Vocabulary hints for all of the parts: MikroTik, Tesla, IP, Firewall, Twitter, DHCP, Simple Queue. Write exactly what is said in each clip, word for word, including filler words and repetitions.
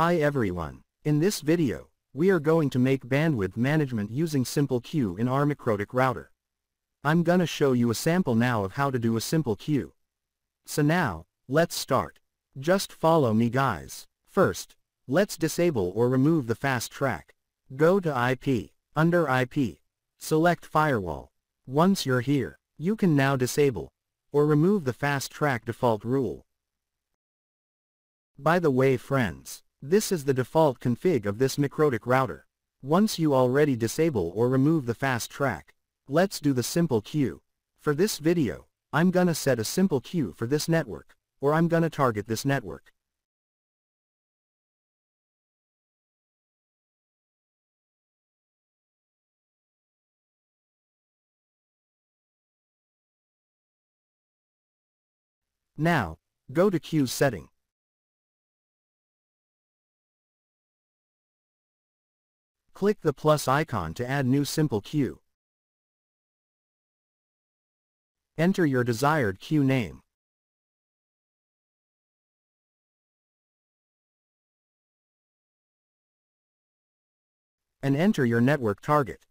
Hi everyone, in this video, we are going to make bandwidth management using Simple Queue in our MikroTik router. I'm gonna show you a sample now of how to do a Simple Queue. So now, let's start. Just follow me guys. First, let's disable or remove the fast track. Go to I P, under I P, select Firewall. Once you're here, you can now disable or remove the fast track default rule. By the way friends, this is the default config of this MikroTik router. Once you already disable or remove the fast track, let's do the simple queue. For this video, I'm gonna set a simple queue for this network, or I'm gonna target this network. Now, go to queue setting. Click the plus icon to add new simple queue. Enter your desired queue name. And enter your network target.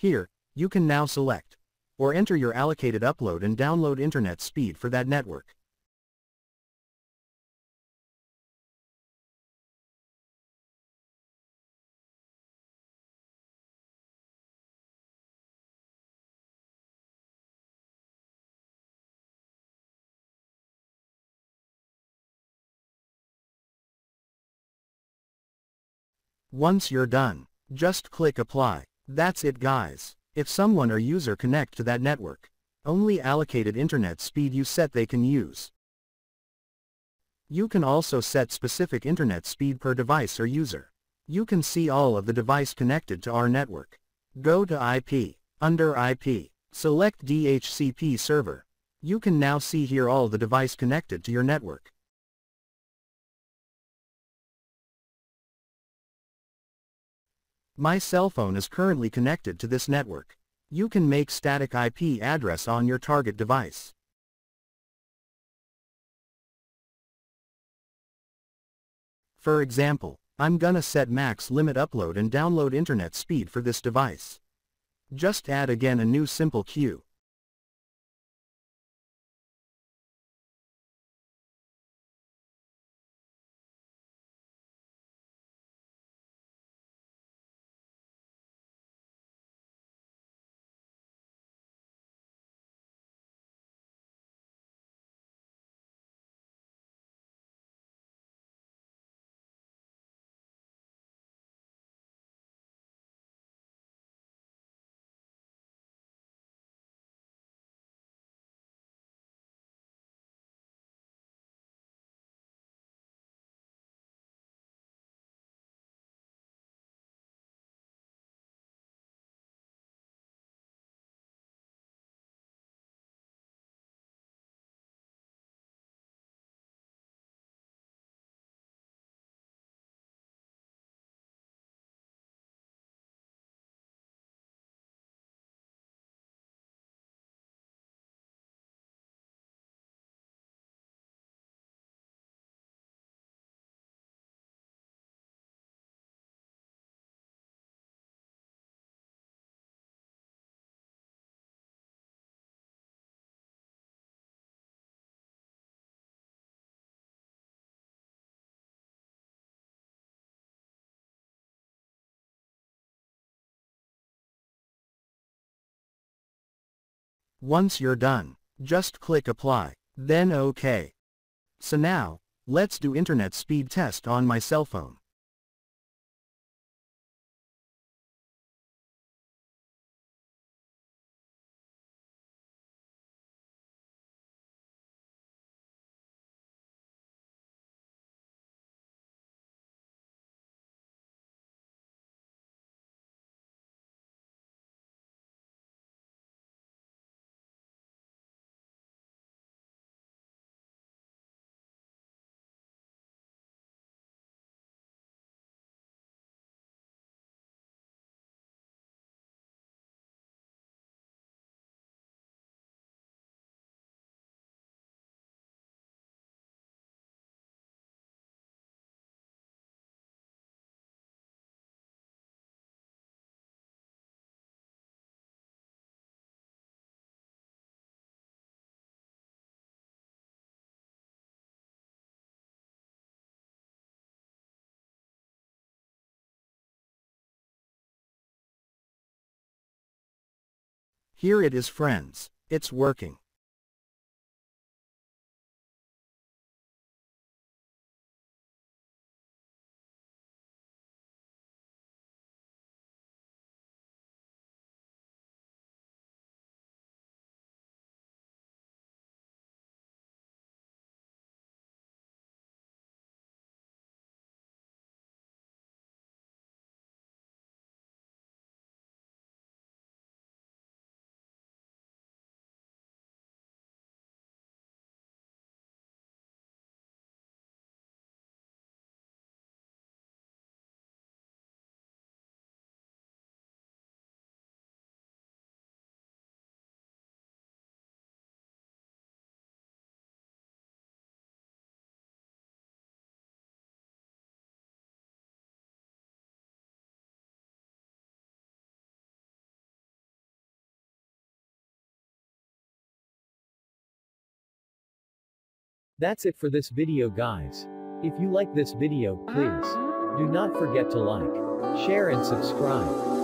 Here, you can now select, or enter your allocated upload and download internet speed for that network. Once you're done, just click Apply. That's it guys. If someone or user connect to that network, only allocated internet speed you set they can use. You can also set specific internet speed per device or user. You can see all of the device connected to our network. Go to I P, under I P, select D H C P server. You can now see here all the device connected to your network. My cell phone is currently connected to this network. You can make static I P address on your target device. For example, I'm gonna set max limit upload and download internet speed for this device. Just add again a new simple queue. Once you're done, just click Apply, then OK. So now, let's do internet speed test on my cell phone. Here it is, friends. It's working. That's it for this video, guys. If you like this video, please do not forget to like, share and subscribe.